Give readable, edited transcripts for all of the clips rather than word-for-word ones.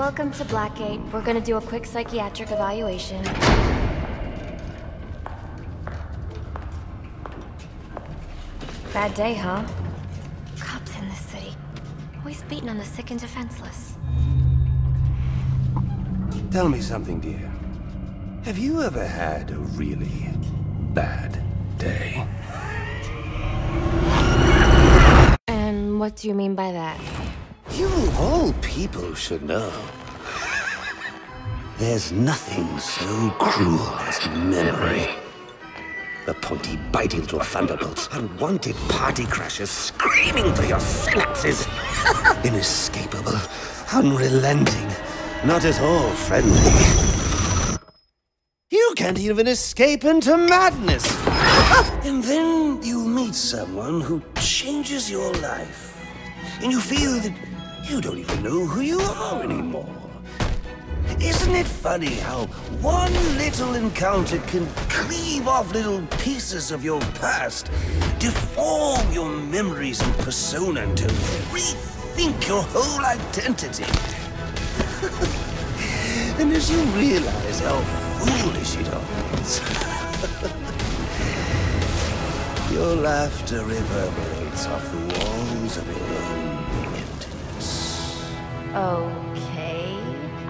Welcome to Blackgate. We're gonna do a quick psychiatric evaluation. Bad day, huh? Cops in this city. Always beating on the sick and defenseless. Tell me something, dear. Have you ever had a really bad day? And what do you mean by that? You of all people should know. There's nothing so cruel as memory. The pointy biting little thunderbolts, unwanted party crashes screaming through your synapses. Inescapable, unrelenting, not at all friendly. You can't even escape into madness. And then you meet someone who changes your life. And you feel that you don't even know who you are anymore. Isn't it funny how one little encounter can cleave off little pieces of your past, deform your memories and persona until you rethink your whole identity? And as you realize how foolish it all is, your laughter reverberates off the walls of your own emptiness. Okay.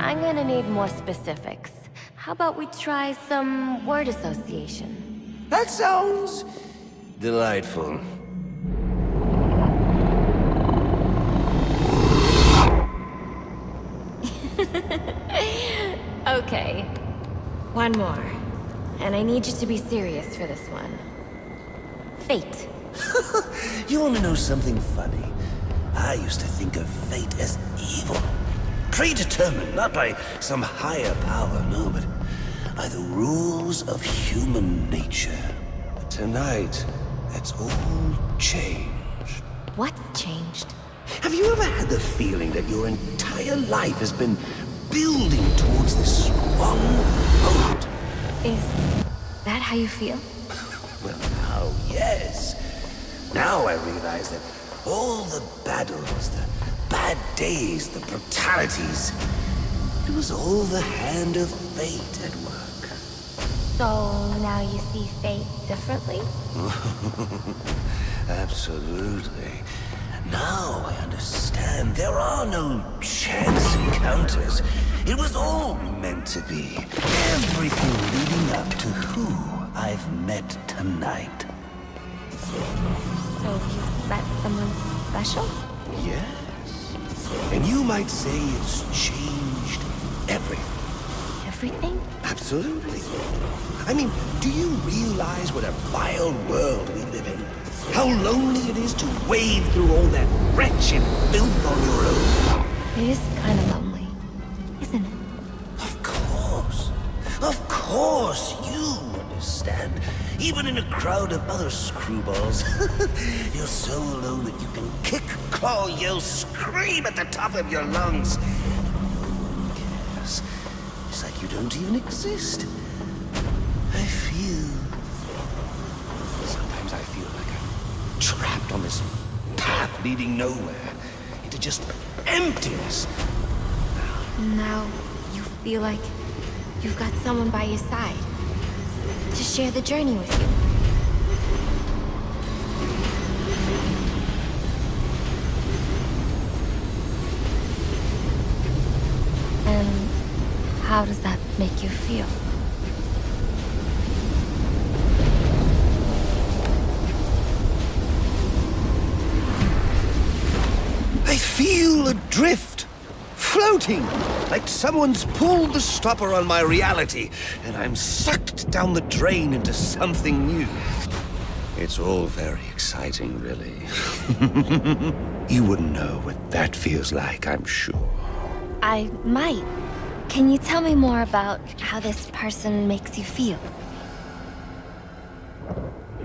I'm gonna need more specifics. How about we try some word association? That sounds delightful. Okay. One more. And I need you to be serious for this one. Fate. You wanna know something funny? I used to think of fate as evil. Predetermined, not by some higher power, no, but by the rules of human nature. But tonight, that's all changed. What's changed? Have you ever had the feeling that your entire life has been building towards this one moment? Is that how you feel? Well, now, yes. Now I realize that all the battles, the bad days, the brutalities. It was all the hand of fate at work. So now you see fate differently? Absolutely. Now I understand there are no chance encounters. It was all meant to be. Everything leading up to who I've met tonight. So you've met someone special? Yeah. And you might say it's changed everything. Everything? Absolutely. I mean, do you realize what a vile world we live in? How lonely it is to wade through all that wretched filth on your own? It is kind of lonely, isn't it? Of course. Of course you understand. Even in a crowd of other screwballs, you're so alone that you can kick, claw, yell, scream at the top of your lungs. No one cares. It's like you don't even exist. I feel... Sometimes I feel like I'm trapped on this path leading nowhere, into just emptiness. Now you feel like you've got someone by your side. To share the journey with you. And how does that make you feel? I feel adrift, floating. Like someone's pulled the stopper on my reality, and I'm sucked down the drain into something new. It's all very exciting, really. You wouldn't know what that feels like, I'm sure. I might. Can you tell me more about how this person makes you feel?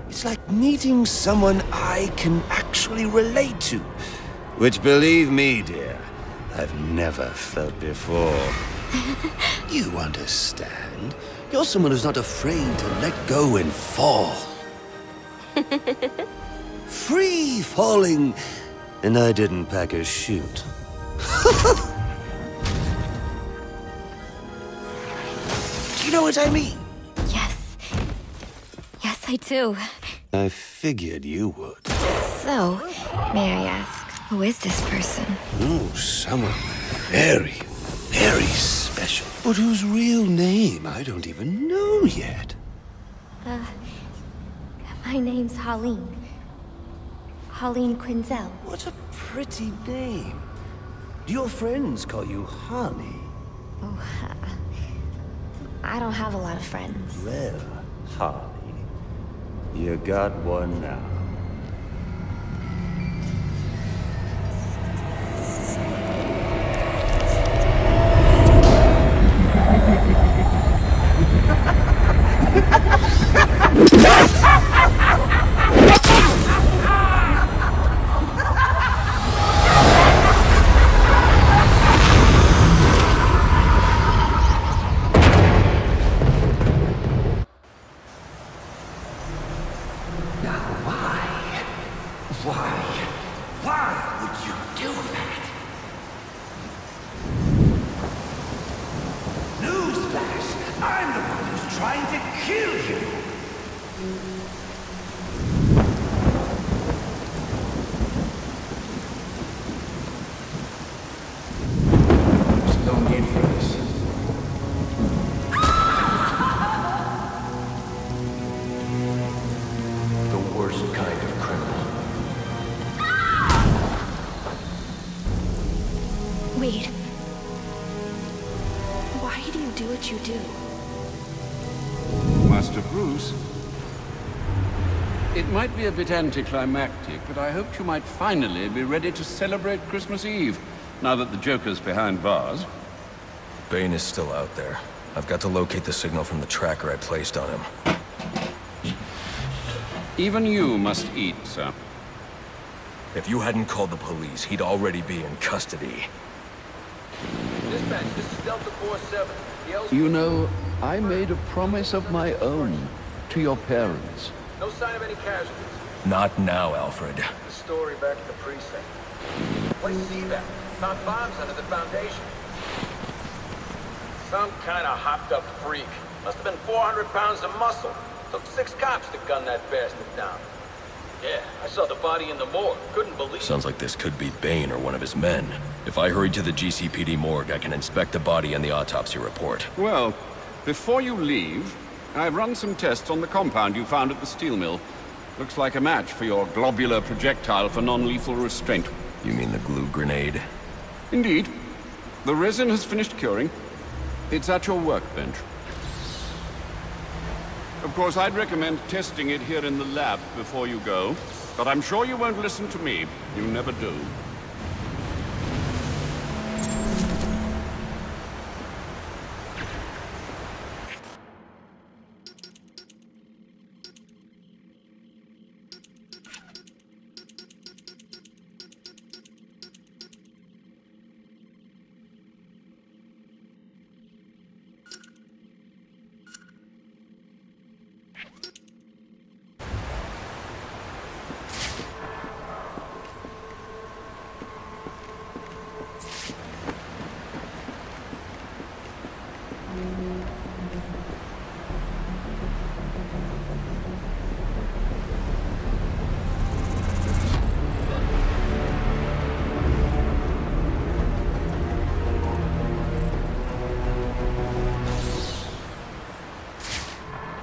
It's like meeting someone I can actually relate to. Which, believe me, dear, I've never felt before. You understand? You're someone who's not afraid to let go and fall. Free falling, and I didn't pack a chute. know what I mean? Yes. Yes, I do. I figured you would. So, may I ask, who is this person? Oh, someone very, very special. But whose real name I don't even know yet. My name's Harleen. Harleen Quinzel. What a pretty name. Do your friends call you Harley? Oh, I don't have a lot of friends. Well, Harley, you got one now. It might be a bit anticlimactic, but I hoped you might finally be ready to celebrate Christmas Eve, now that the Joker's behind bars. Bane is still out there. I've got to locate the signal from the tracker I placed on him. Even you must eat, sir. If you hadn't called the police, he'd already be in custody. Dispatch, this is Delta 47. You know, I made a promise of my own to your parents. No sign of any casualties. Not now, Alfred. The story back at the precinct. Places evac. Found bombs under the foundation. Some kind of hopped-up freak. Must have been 400 pounds of muscle. Took 6 cops to gun that bastard down. Yeah, I saw the body in the morgue. Couldn't believe it. Sounds like this could be Bane or one of his men. If I hurry to the GCPD morgue, I can inspect the body and the autopsy report. Well, before you leave, I've run some tests on the compound you found at the steel mill. Looks like a match for your globular projectile for non-lethal restraint. You mean the glue grenade? Indeed. The resin has finished curing. It's at your workbench. Of course, I'd recommend testing it here in the lab before you go, but I'm sure you won't listen to me. You never do.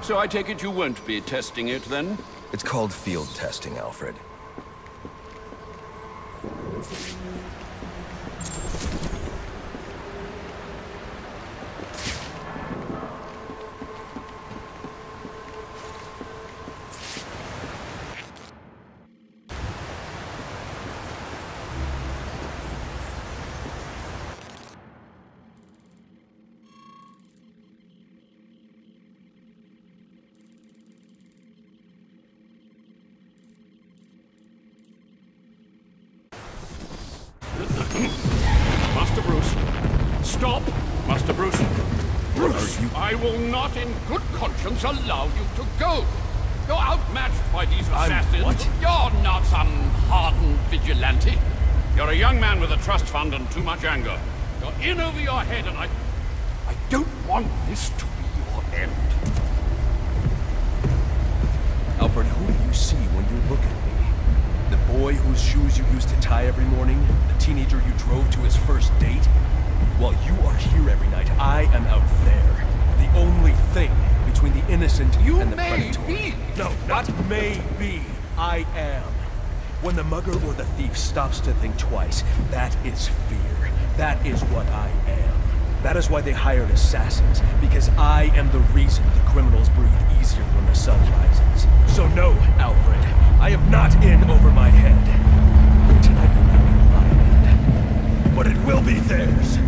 So I take it you won't be testing it, then? It's called field testing, Alfred. Allow you to go. You're outmatched by these assassins. What? You're not some hardened vigilante. You're a young man with a trust fund and too much anger. You're in over your head, and I don't want this to be your end. Alfred, who do you see when you look at me? The boy whose shoes you used to tie every morning? The teenager you drove to his first date? While you are here every night, I am out there. The only thing between the innocent and the predatory. You may be! No, not may be. I am. When the mugger or the thief stops to think twice, that is fear. That is what I am. That is why they hired assassins, because I am the reason the criminals breathe easier when the sun rises. So no, Alfred, I am not in over my head. Tonight will not be my head, but it will be theirs.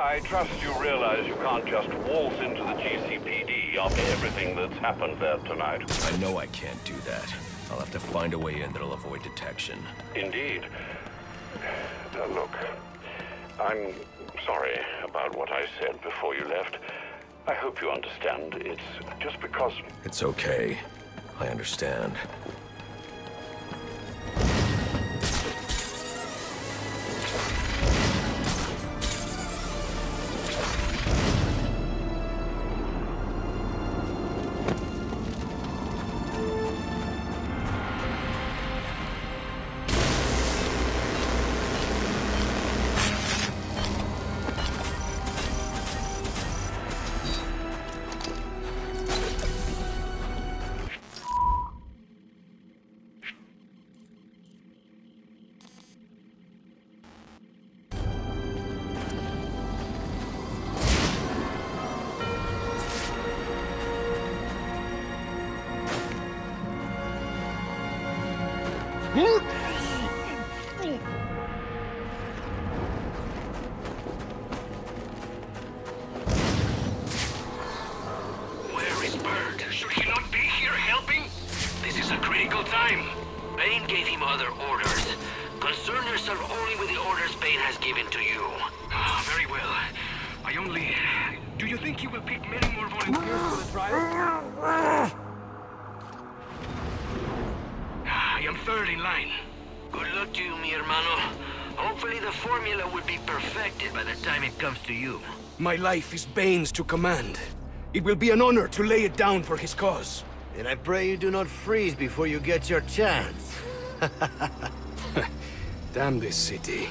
I trust you realize you can't just waltz into the GCPD after everything that's happened there tonight. I know I can't do that. I'll have to find a way in that'll avoid detection. Indeed. Look, I'm sorry about what I said before you left. I hope you understand. It's just because... It's okay. I understand. Where is Bird? Should he not be here helping? This is a critical time. Bane gave him other orders. Concern yourself only with the orders Bane has given to you. Very well. I only... Do you think he will pick many more volunteers for the trial? I am third in line. Good luck to you, mi hermano. Hopefully the formula will be perfected by the time it comes to you. My life is Bane's to command. It will be an honor to lay it down for his cause. Then I pray you do not freeze before you get your chance. Damn this city.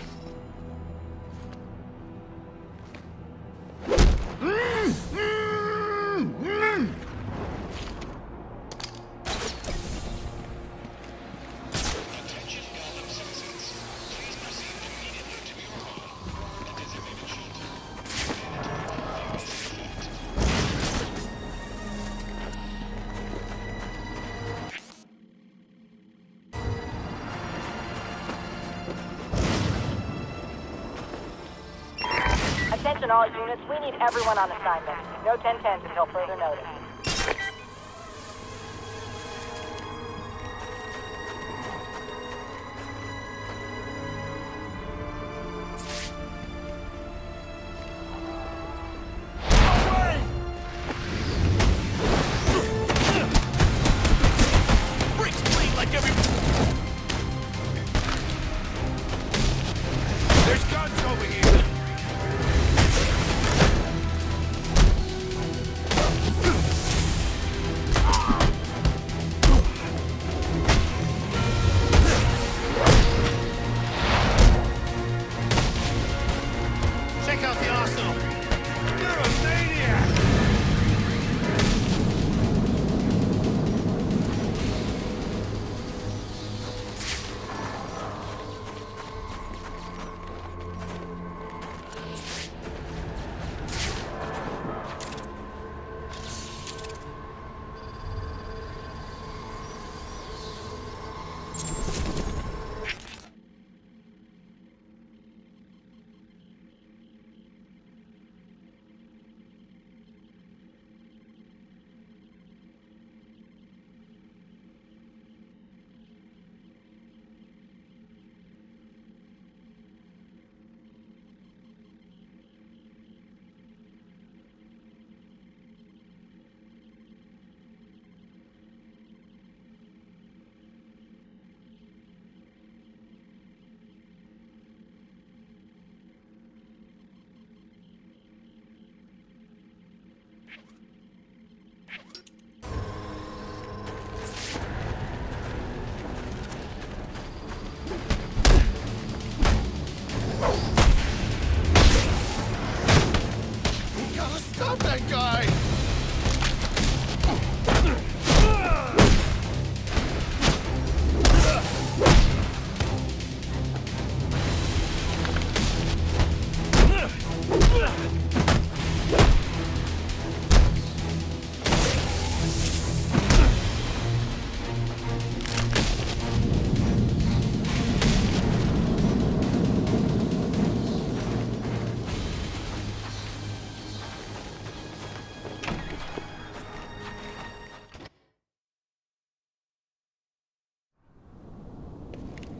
Attention all units, we need everyone on assignment. No 10-10s until further notice. There's guns over here!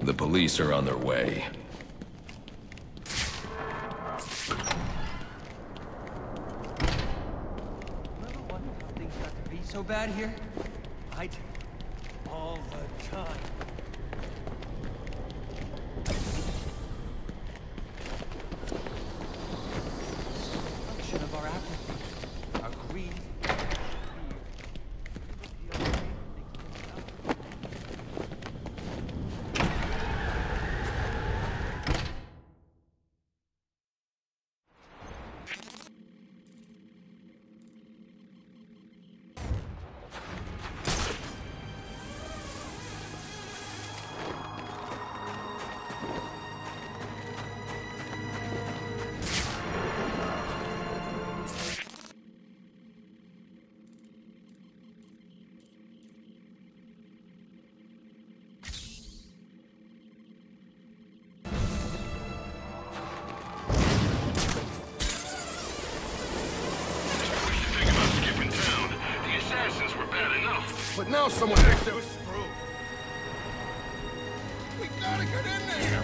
The police are on their way. Remember when things got to be so bad here? Right? All the time. Function of our apathy, our greed. But now someone has to... We gotta get in there!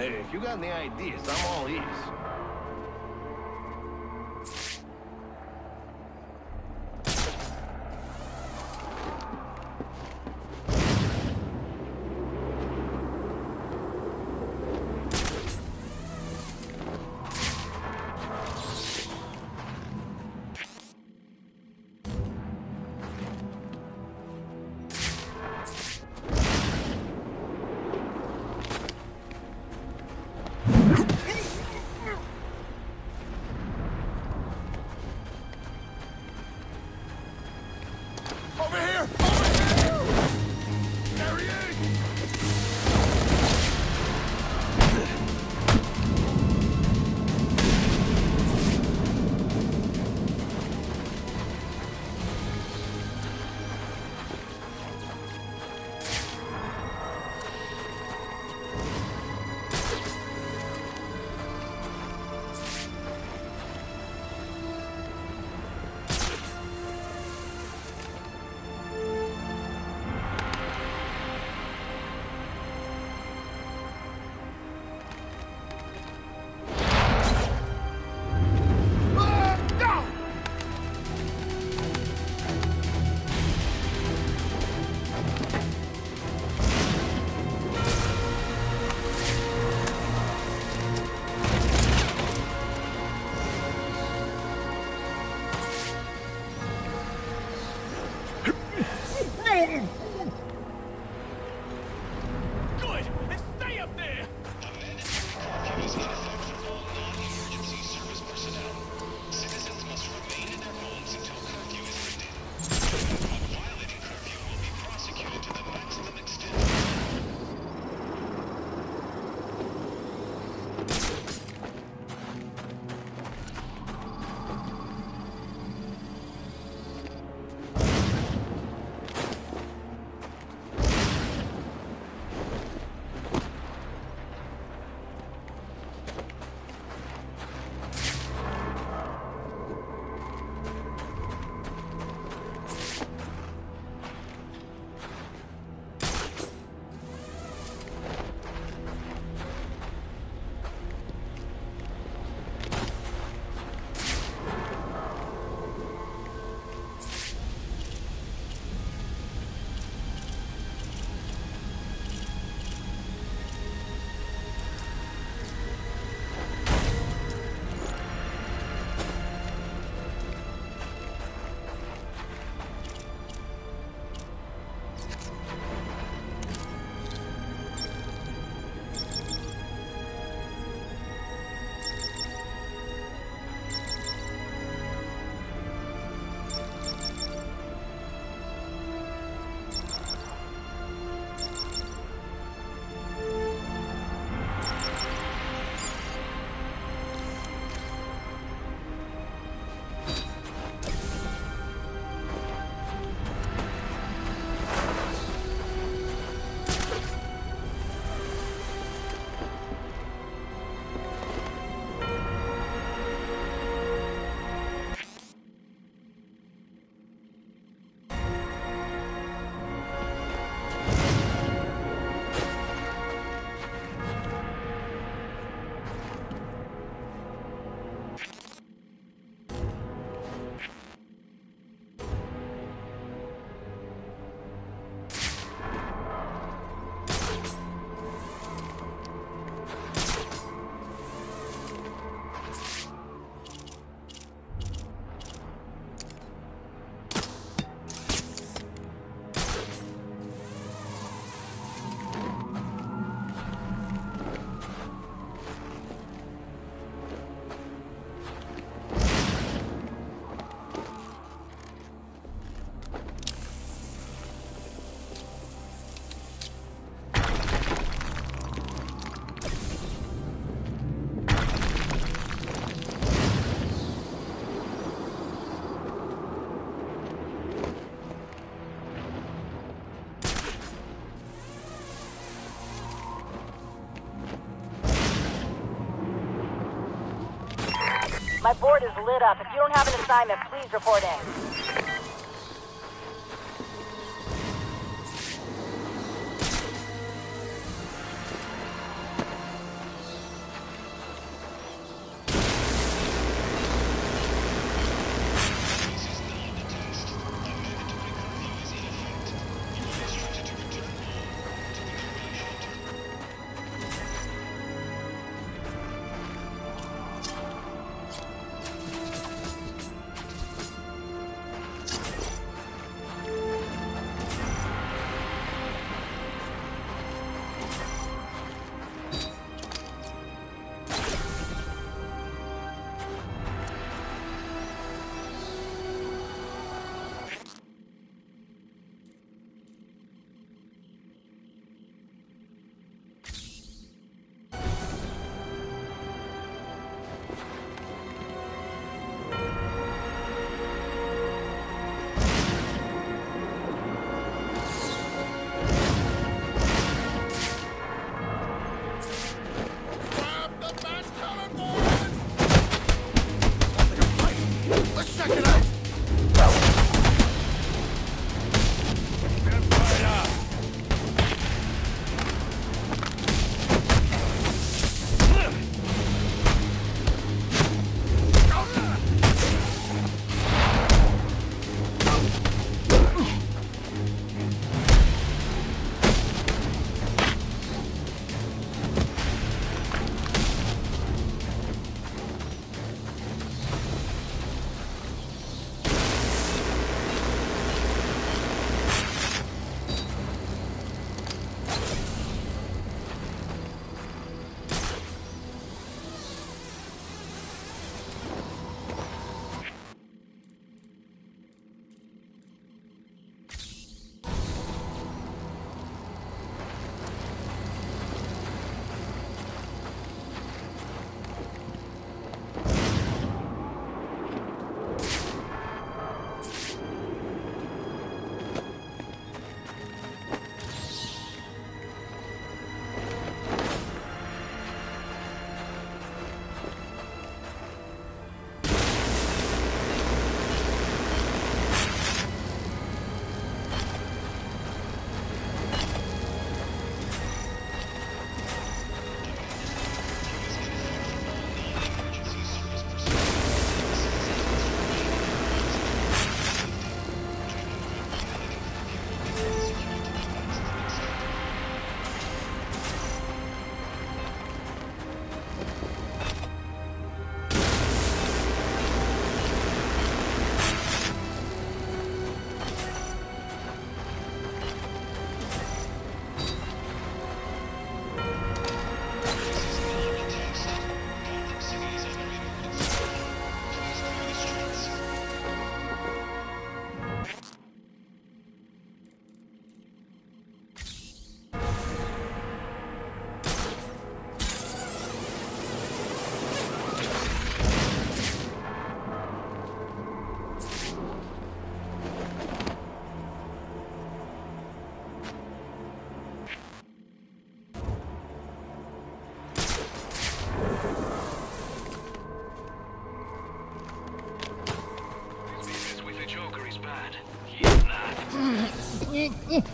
If you got any ideas, I'm all ears. My board is lit up. If you don't have an assignment, please report in.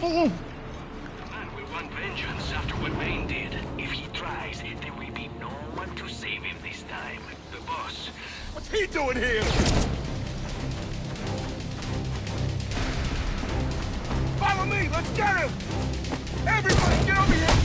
Man will want vengeance after what Bane did. If he tries, there will be no one to save him this time. The boss. What's he doing here? Follow me, let's get him! Everybody, get over here!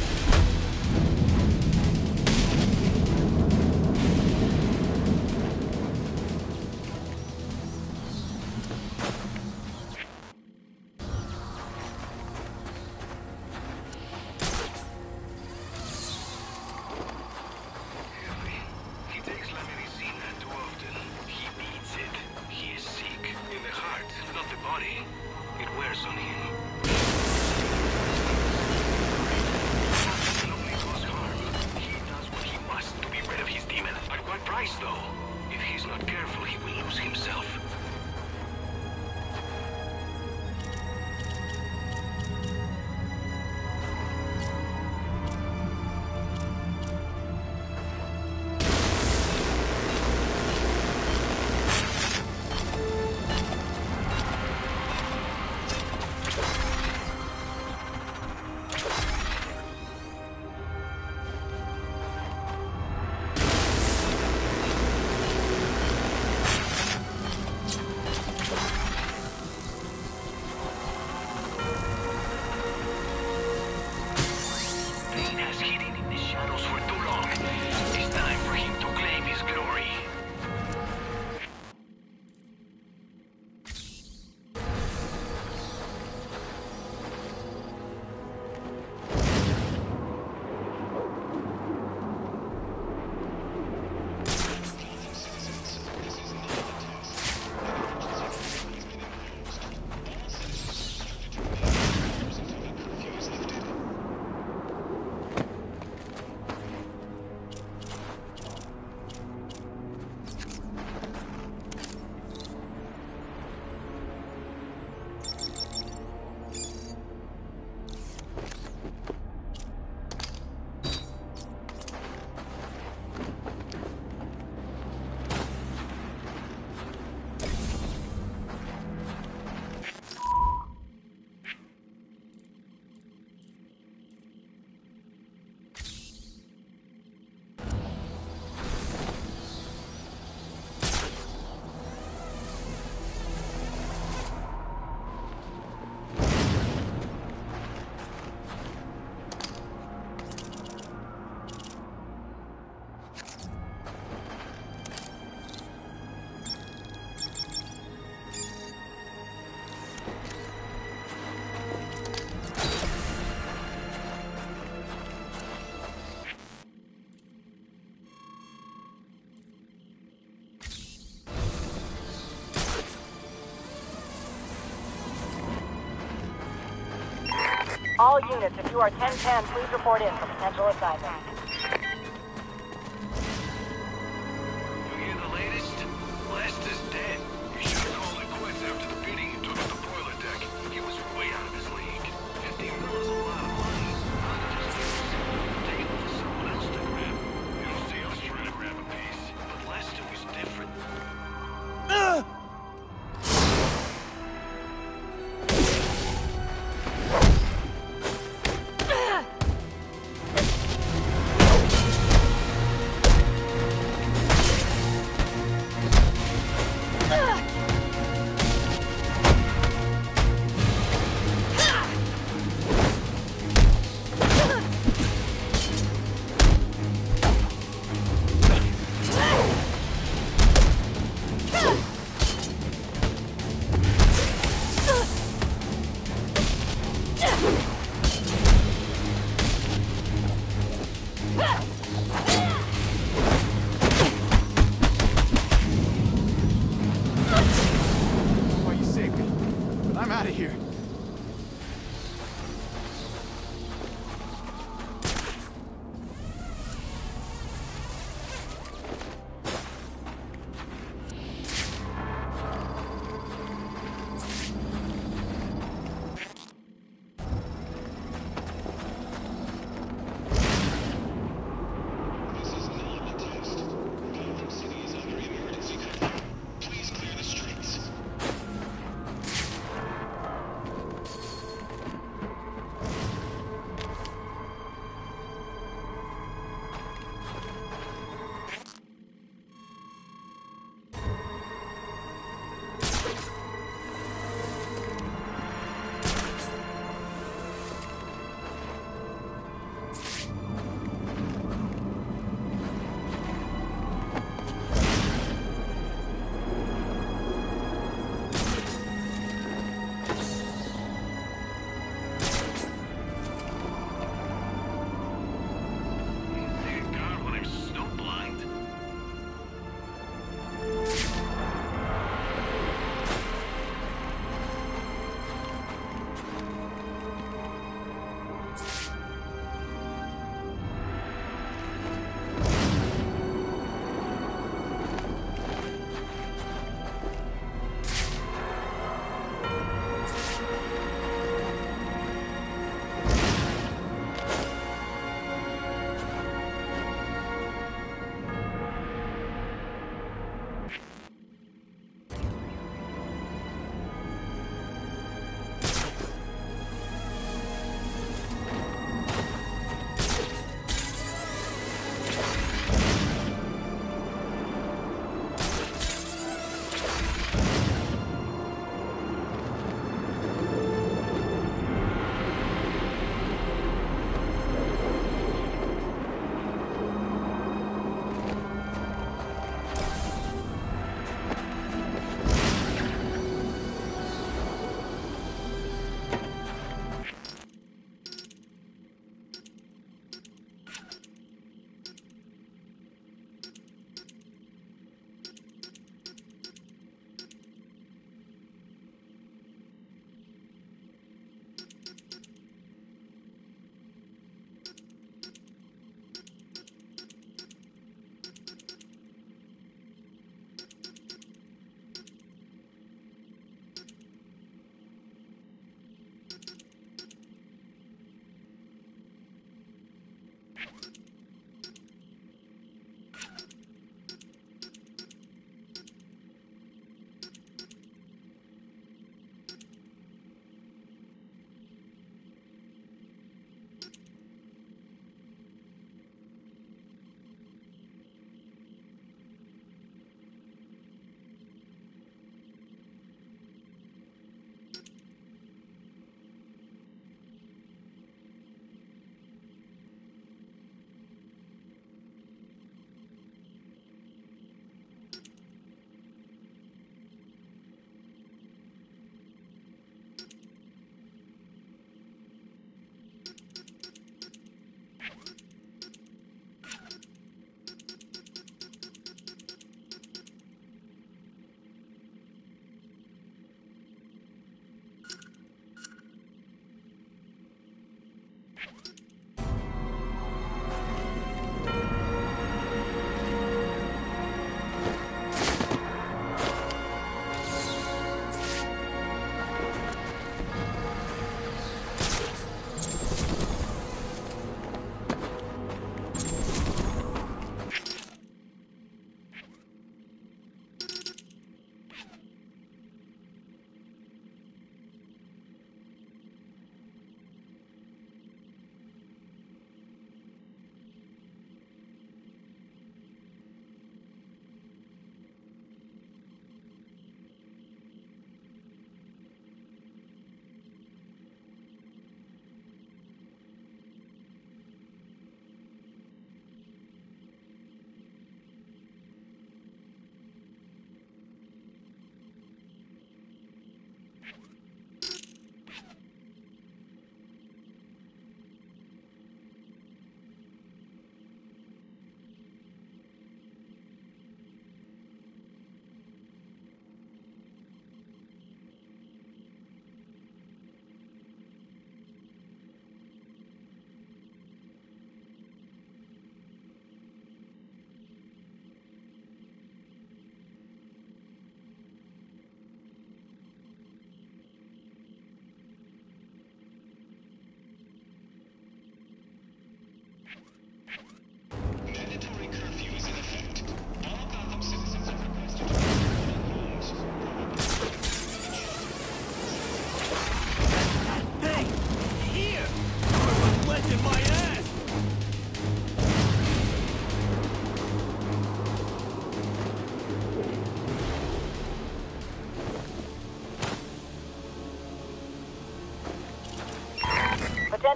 All units, if you are 1010, please report in for potential assignment. You hear the latest? Last is dead. He shot Harley quits after the beating he took at the boiler deck. He was way out of his league. 15 mil is a lot of money. Not just take it for someone else to grab. You don't see us trying to grab a piece. But last it was different.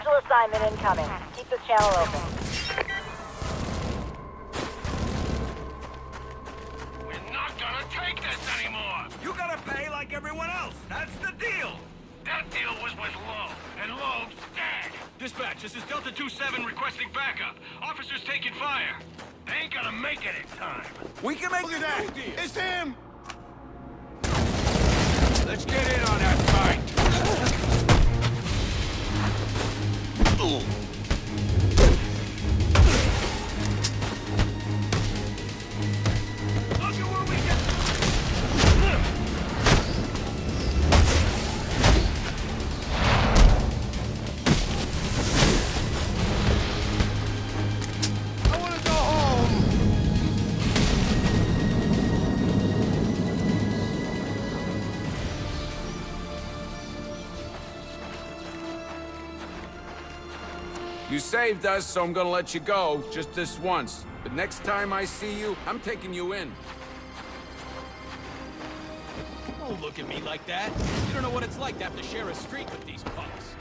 Special assignment incoming. Keep this channel open. Everyone else, that's the deal. That deal was with Loeb, and Loeb's dead. Dispatch, this is Delta 27 requesting backup. Officers taking fire. They ain't gonna make it in time. We can make it. Look at that. Deal. It's him. Let's get in on that fight. Ooh. You saved us, so I'm gonna let you go, just this once. But next time I see you, I'm taking you in. Don't look at me like that. You don't know what it's like to have to share a street with these punks.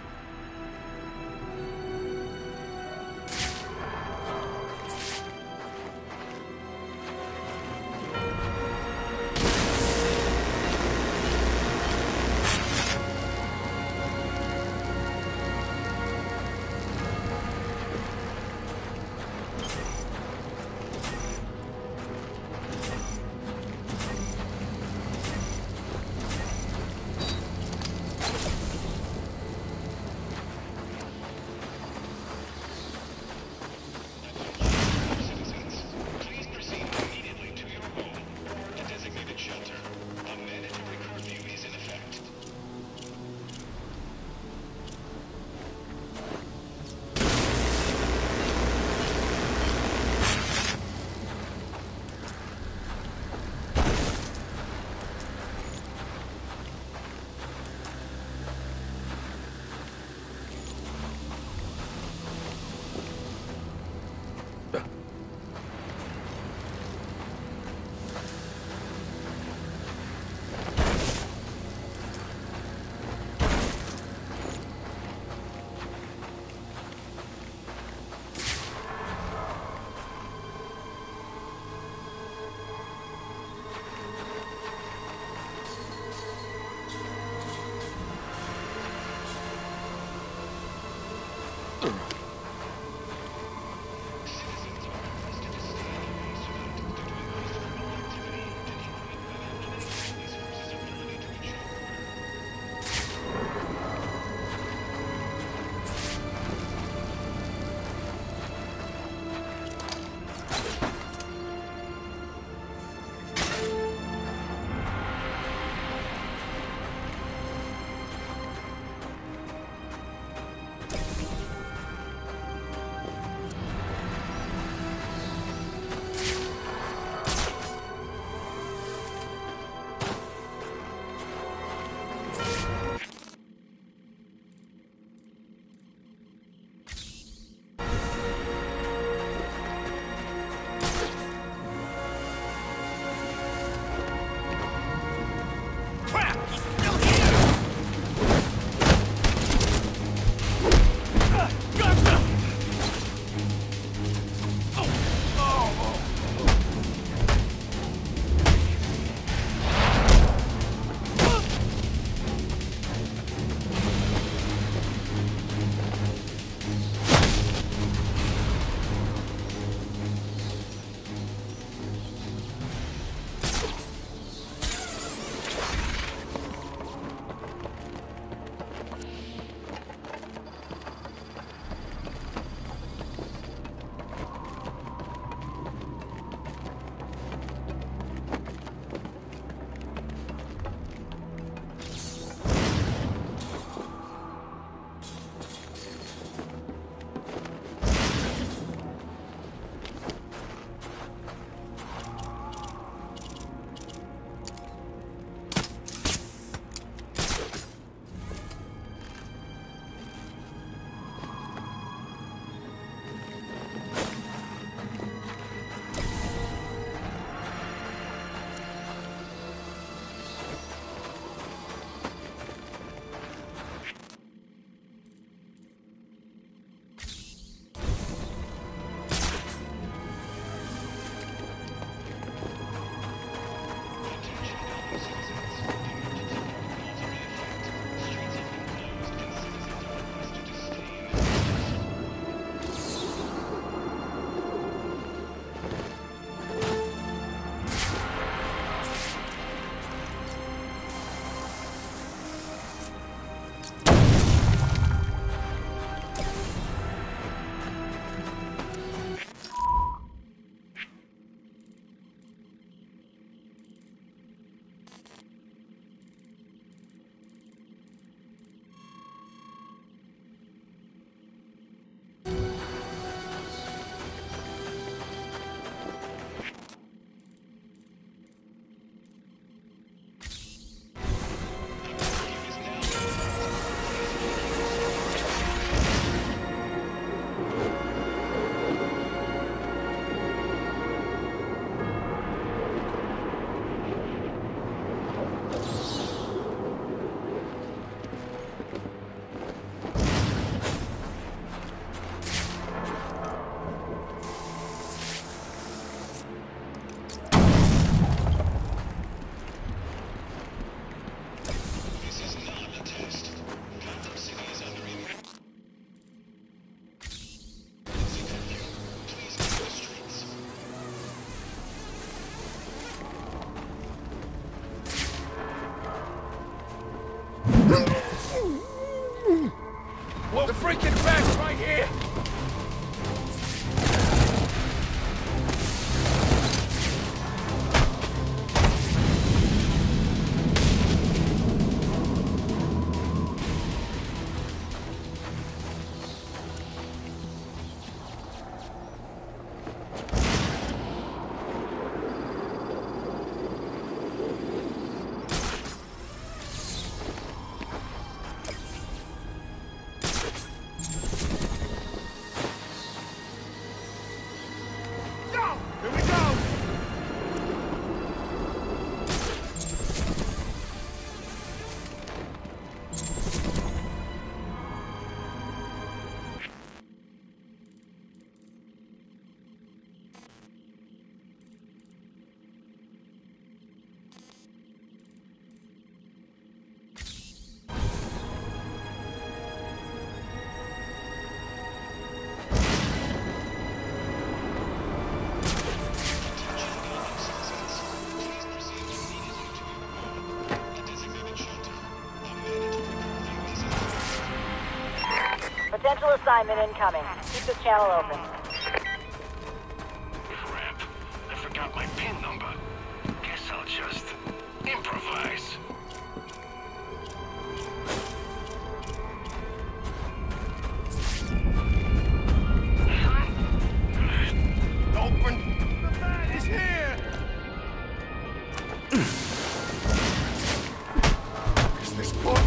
go! Here we go! Potential assignment incoming. Keep this channel open. Crap. I forgot my PIN number. Guess I'll just improvise. Open! The man is here! Is this book?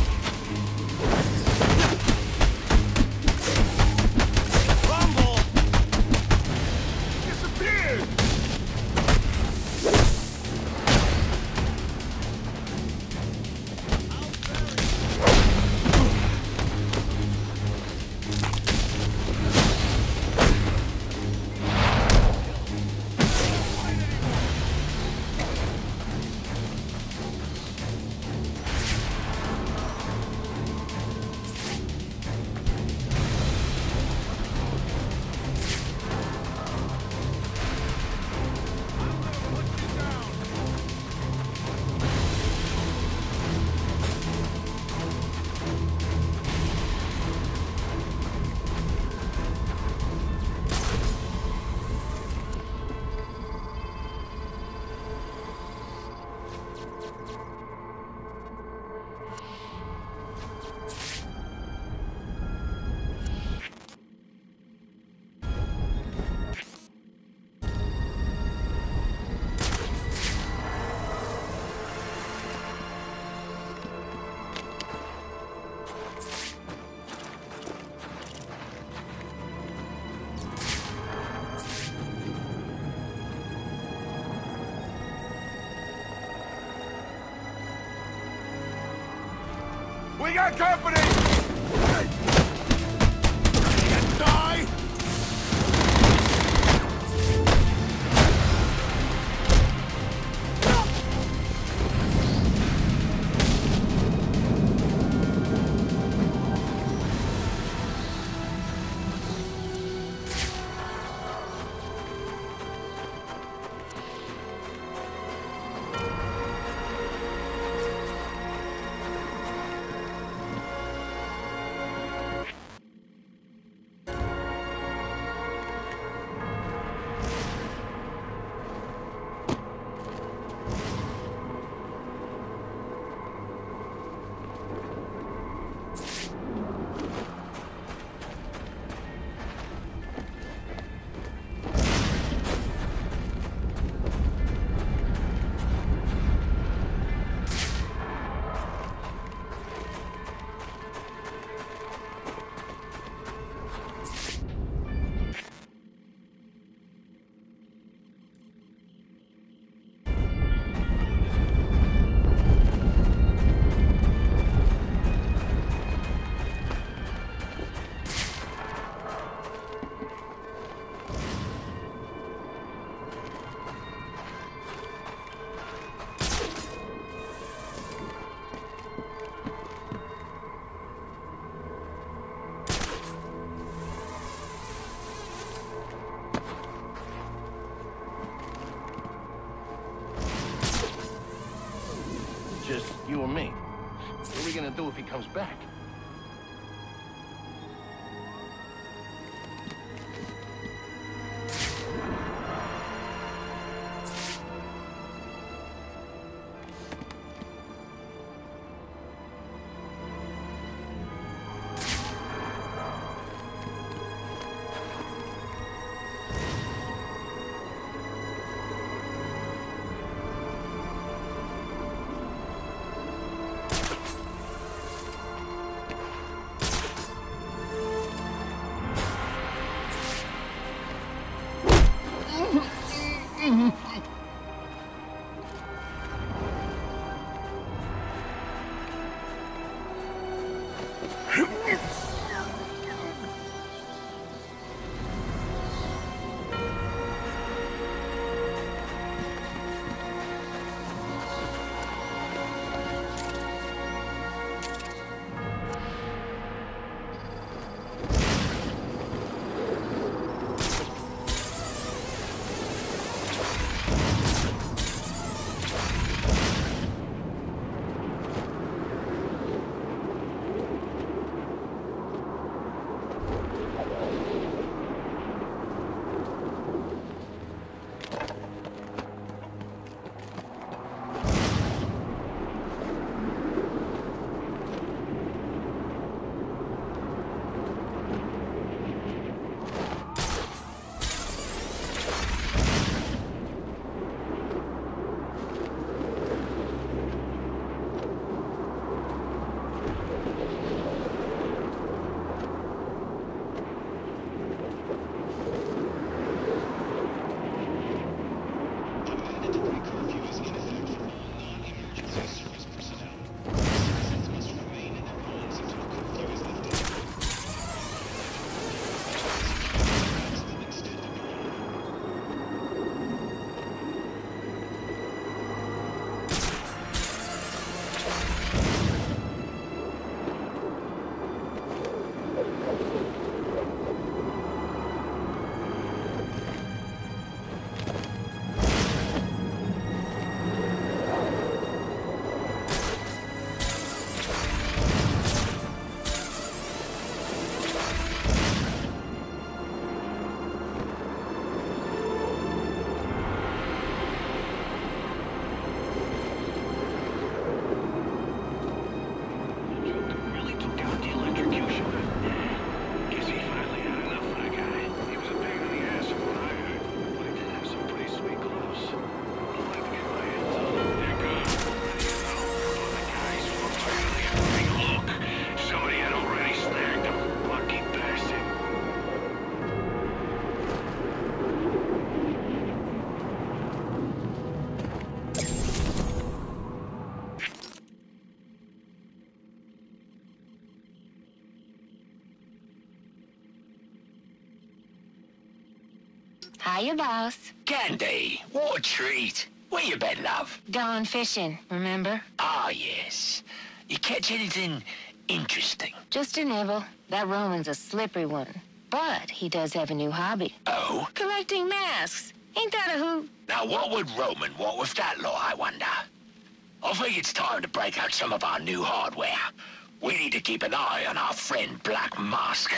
We got company! Die! Just you and me. What are we gonna do if he comes back? Hiya, boss. Candy, what a treat. Where you been, love? Gone fishing, remember? Ah, yes. You catch anything interesting? Just a nibble. That Roman's a slippery one. But he does have a new hobby. Oh? Collecting masks. Ain't that a hoot? Now, what would Roman want with that law, I wonder? I think it's time to break out some of our new hardware. We need to keep an eye on our friend Black Mask.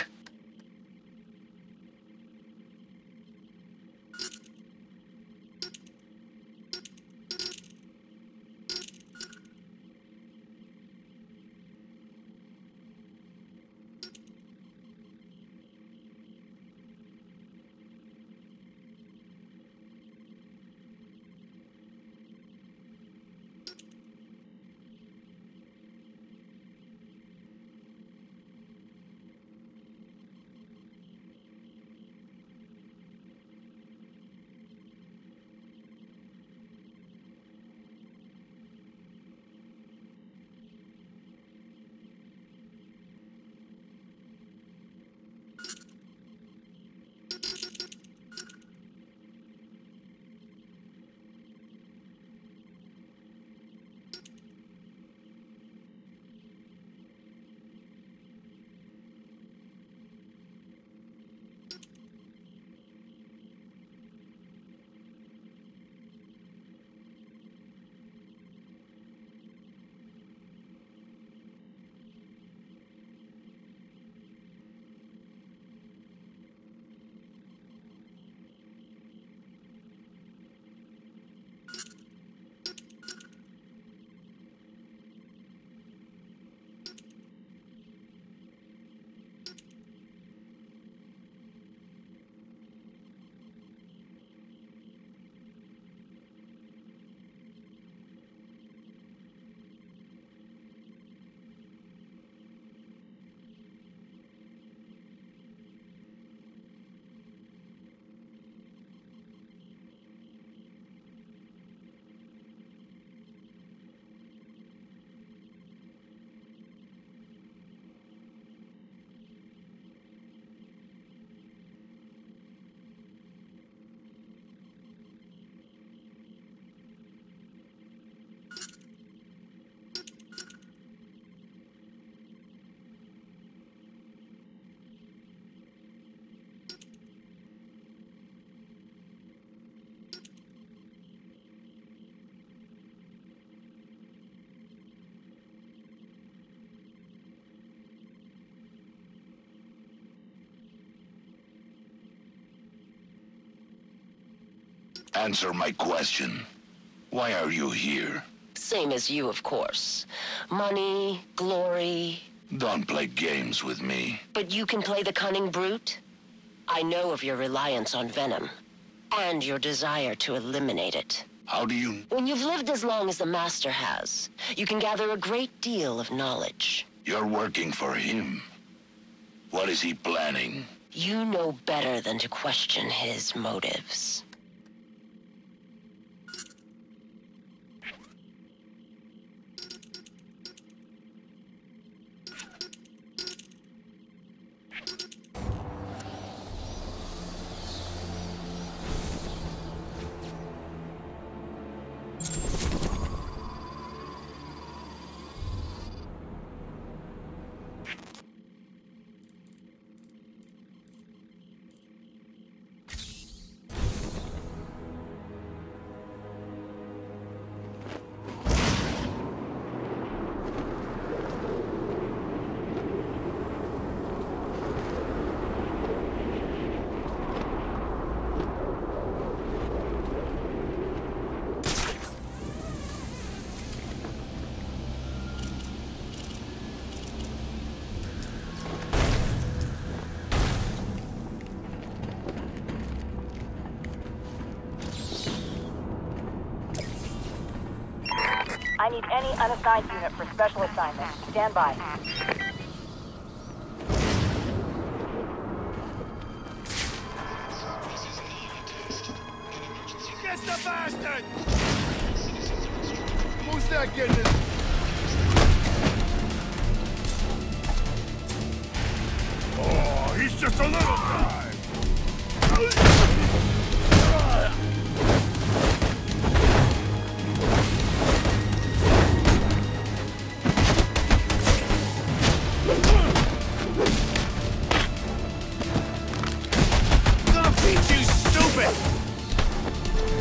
Answer my question. Why are you here? Same as you, of course. Money, glory... Don't play games with me. But you can play the cunning brute? I know of your reliance on venom, and your desire to eliminate it. How do you... When you've lived as long as the Master has, you can gather a great deal of knowledge. You're working for him. What is he planning? You know better than to question his motives. I need any unassigned unit for special assignment. Stand by. Get the bastard! Who's that getting this? Oh, he's just a little guy!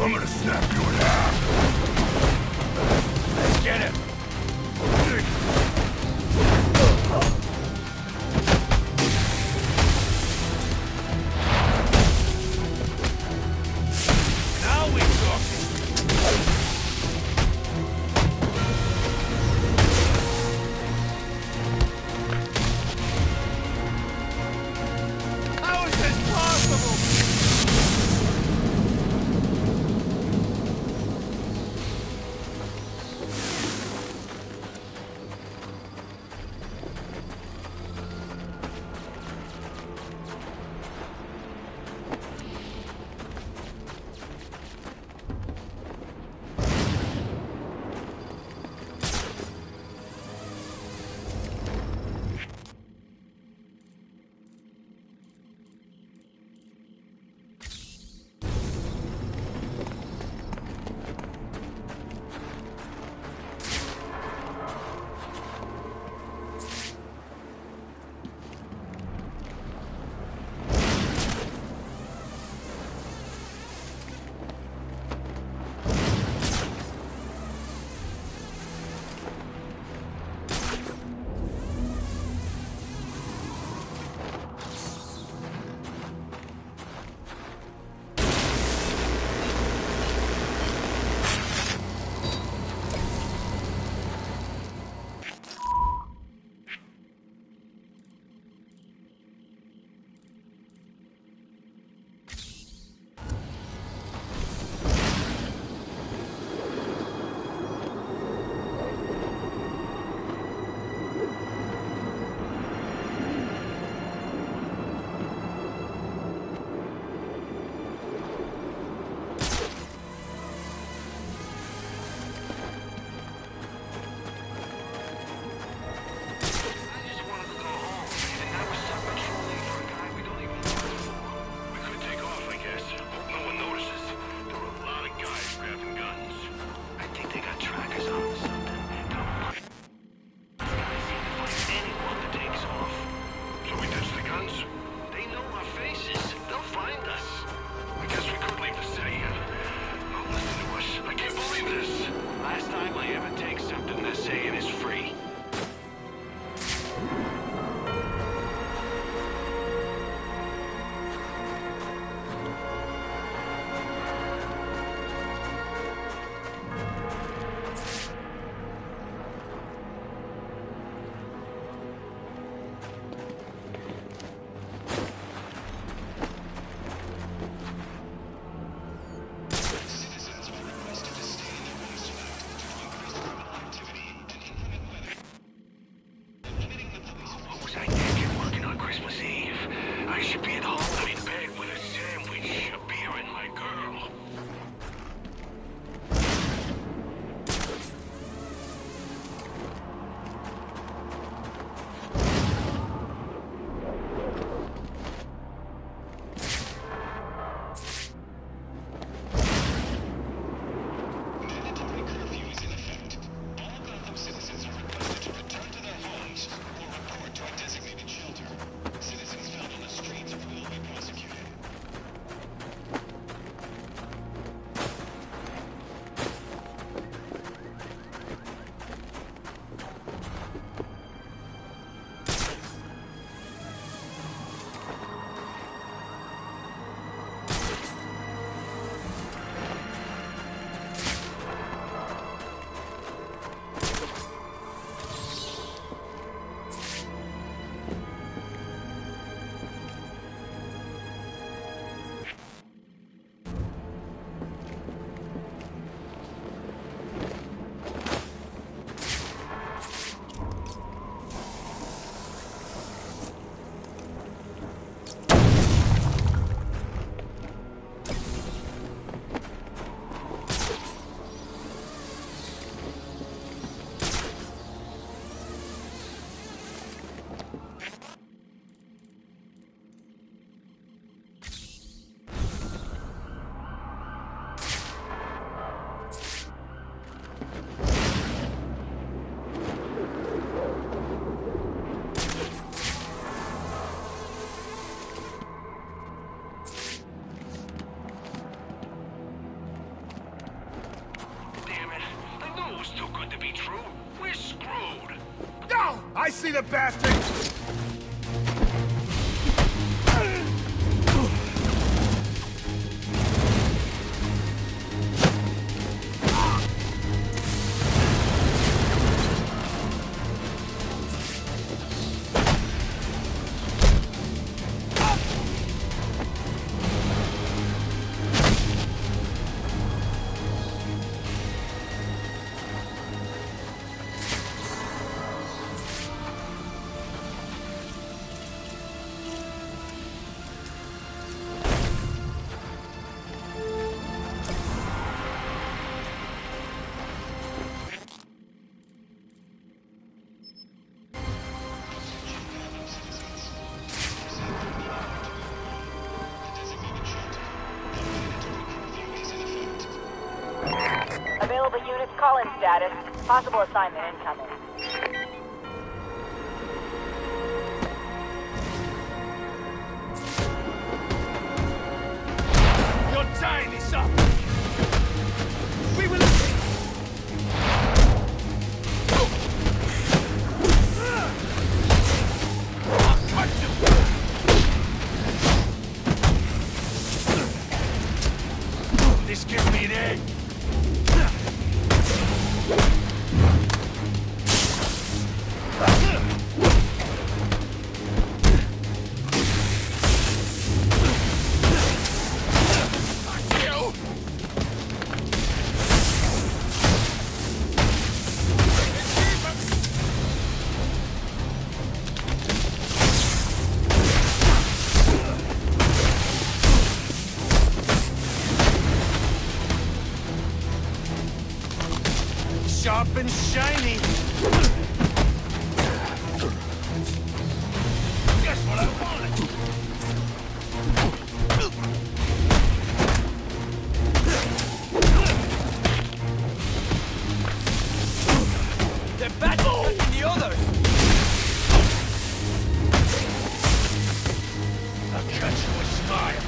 I'm gonna snap you in half. Let's get him. it to be true, we're screwed. No! I see the bastard! Call-in status. Possible assignment incoming. Your time is up! We will... This gives me an egg! Sharp and shiny! Guess what I wanted! They're battling the others! I'll catch you with smile!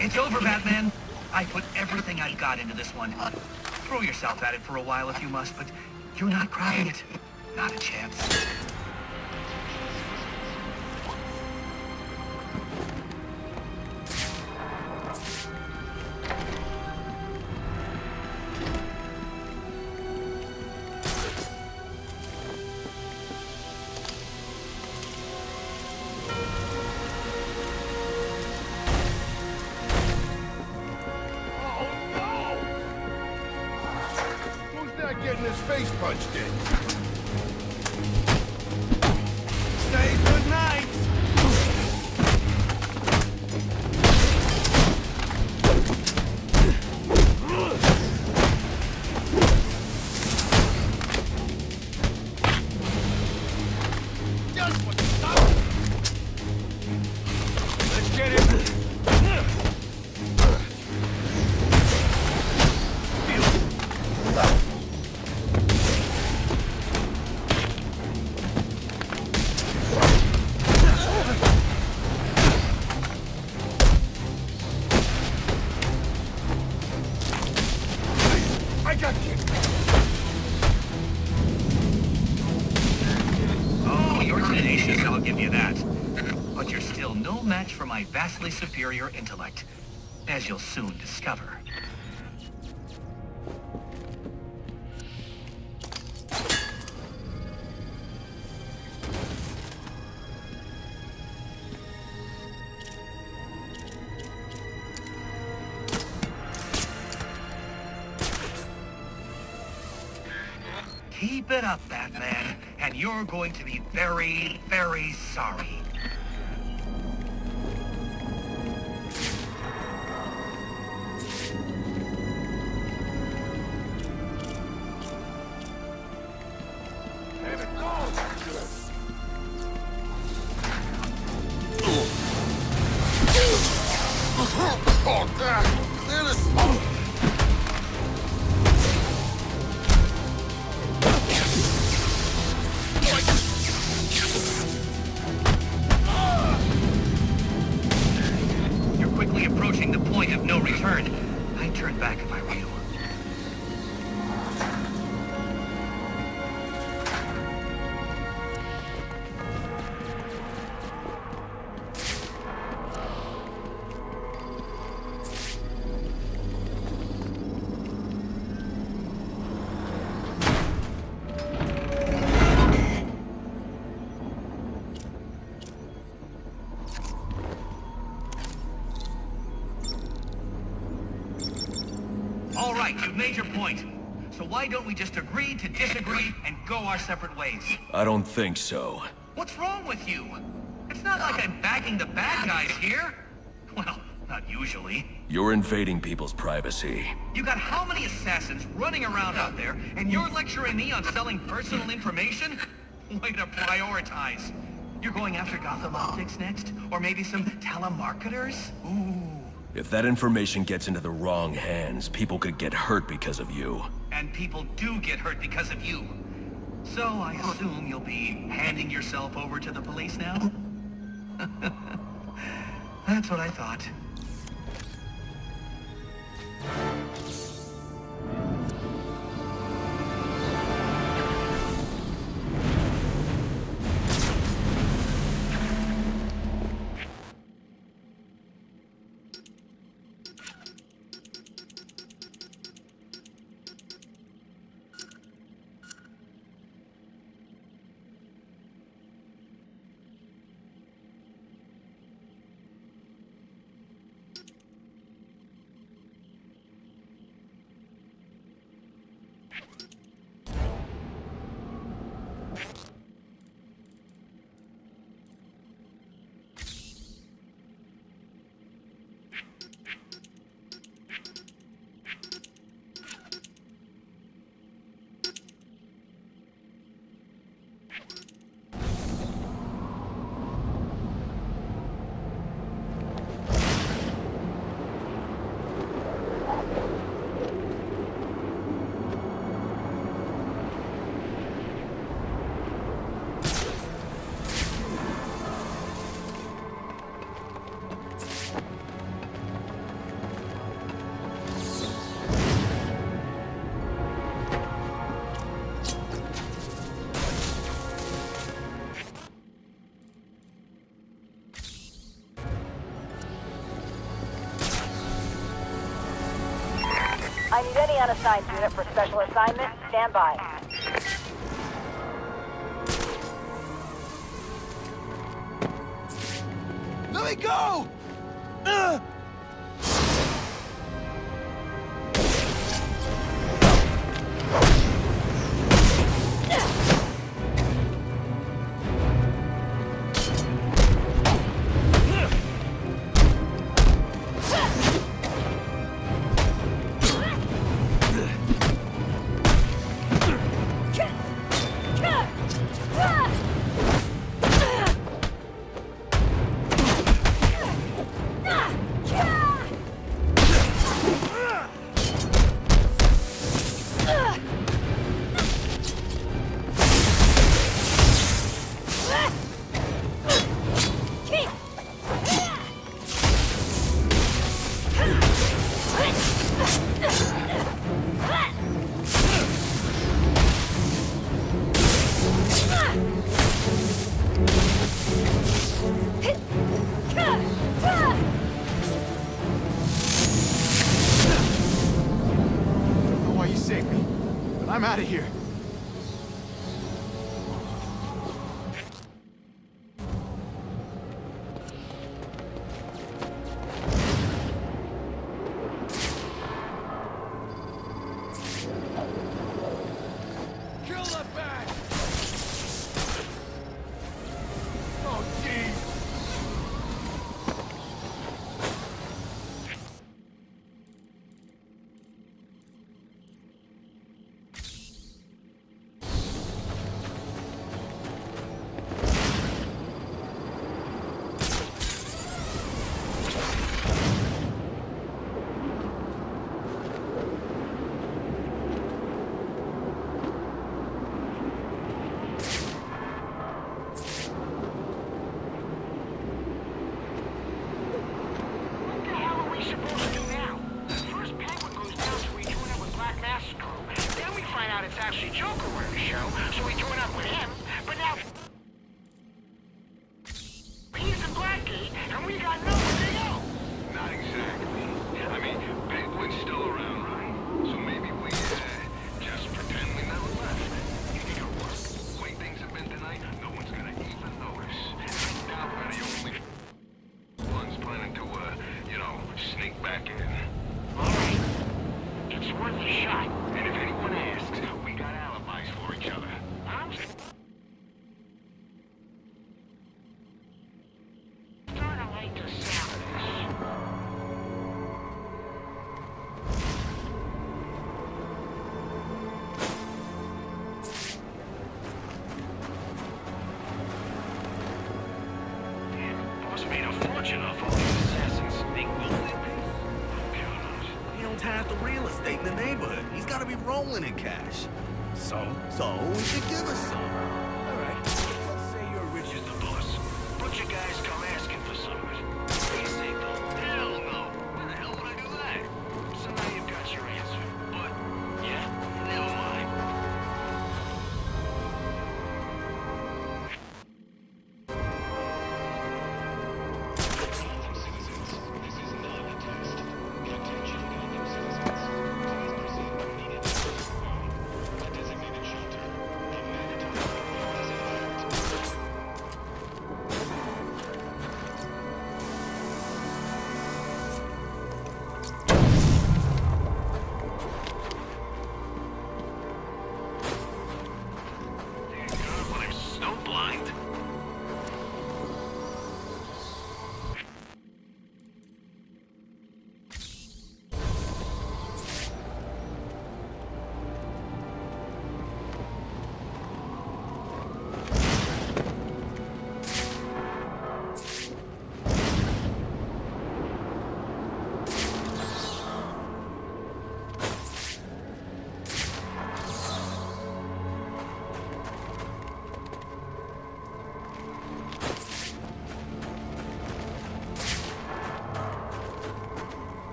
It's over, Batman. I put everything I've got into this one. Throw yourself at it for a while if you must, but you're not cracking it. Not a chance. Vastly superior intellect, as you'll soon discover. Keep it up, Batman, and you're going to be very, very sorry. Major point. So why don't we just agree to disagree and go our separate ways? I don't think so. What's wrong with you? It's not like I'm backing the bad guys here. Well, not usually. You're invading people's privacy. You got how many assassins running around out there, and you're lecturing me on selling personal information? Way to prioritize. You're going after Gotham Optics next? Or maybe some telemarketers? Ooh. If that information gets into the wrong hands, people could get hurt because of you. And people do get hurt because of you. So I assume you'll be handing yourself over to the police now? That's what I thought. I need any unassigned unit for special assignment. Stand by. Let me go! I'm out of here.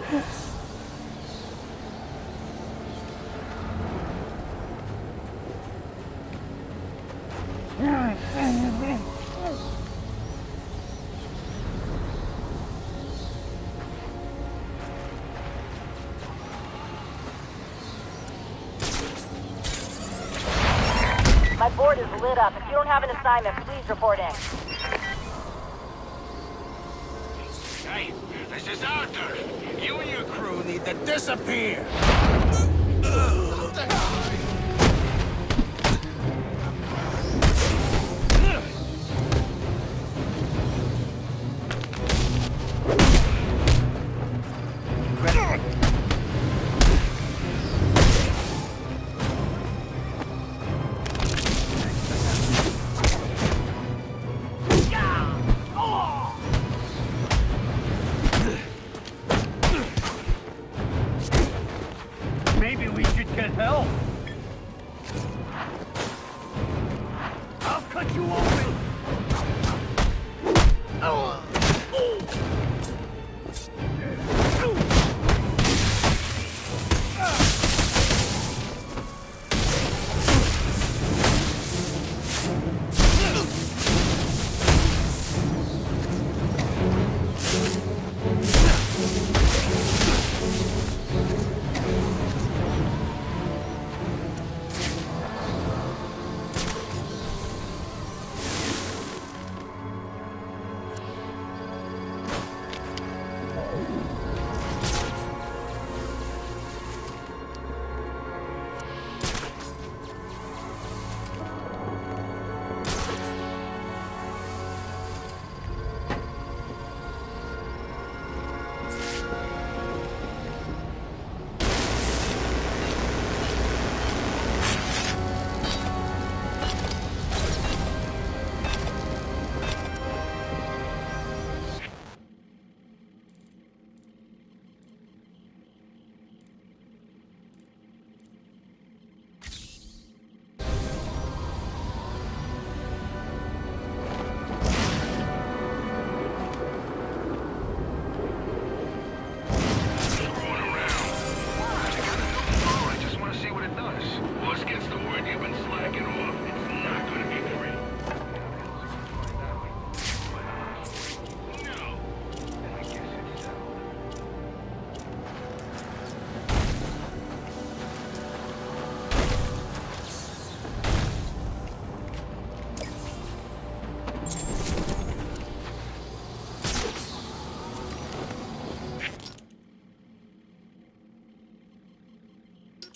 like this. My board is lit up. If you don't have an assignment, please report in. Hey, this is Arthur. You and your crew need to disappear. What the hell?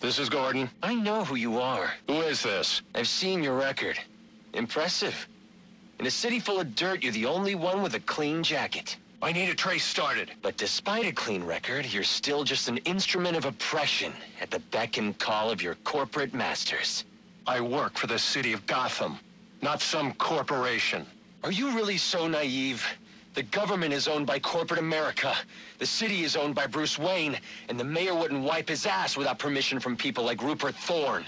This is Gordon. I know who you are. Who is this? I've seen your record. Impressive. In a city full of dirt, you're the only one with a clean jacket. I need a trace started. But despite a clean record, you're still just an instrument of oppression at the beck and call of your corporate masters. I work for the city of Gotham, not some corporation. Are you really so naive? The government is owned by corporate America. The city is owned by Bruce Wayne, and the mayor wouldn't wipe his ass without permission from people like Rupert Thorne.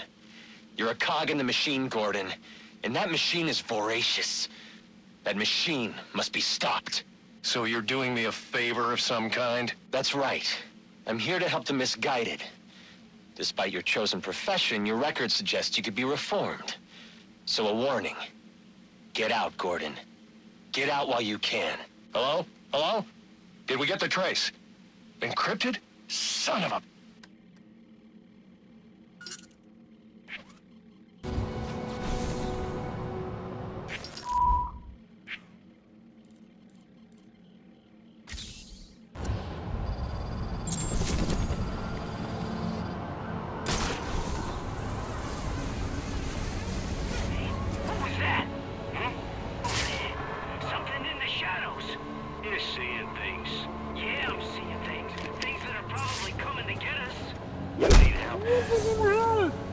You're a cog in the machine, Gordon, and that machine is voracious. That machine must be stopped. So you're doing me a favor of some kind? That's right. I'm here to help the misguided. Despite your chosen profession, your record suggests you could be reformed. So a warning. Get out, Gordon. Get out while you can. Hello? Hello? Did we get the trace? Encrypted? Son of a... What the hell?